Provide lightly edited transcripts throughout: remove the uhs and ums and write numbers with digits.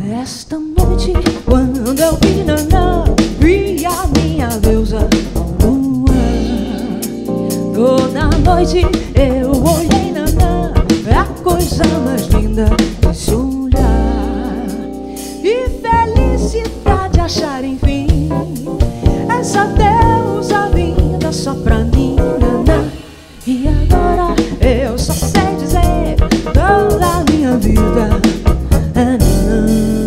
Nesta noite, quando eu vi Nanã, vi a minha deusa ao luar. Toda noite eu olhei Nanã, a coisa mais linda desse olhar. E felicidade achar enfim essa deusa vinda só pra mim, Nanã. E agora eu só sei dizer toda a minha vida é Nanã.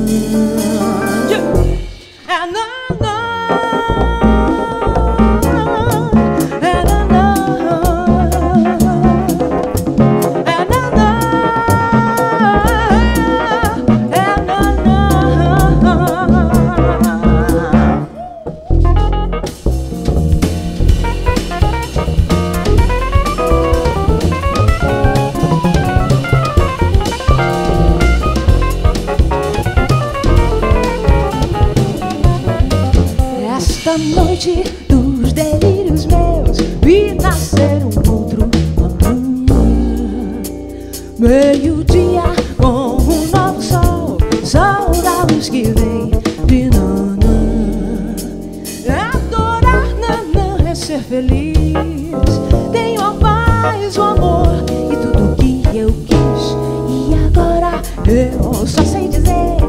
Esta noite dos delírios meus vi nascer outro amanhã. Meio-dia com novo sol, sol da luz que vem de Nanã. Adorar Nanã é ser feliz. Tenho a paz, o amor e tudo o que eu quis. E agora eu só sei dizer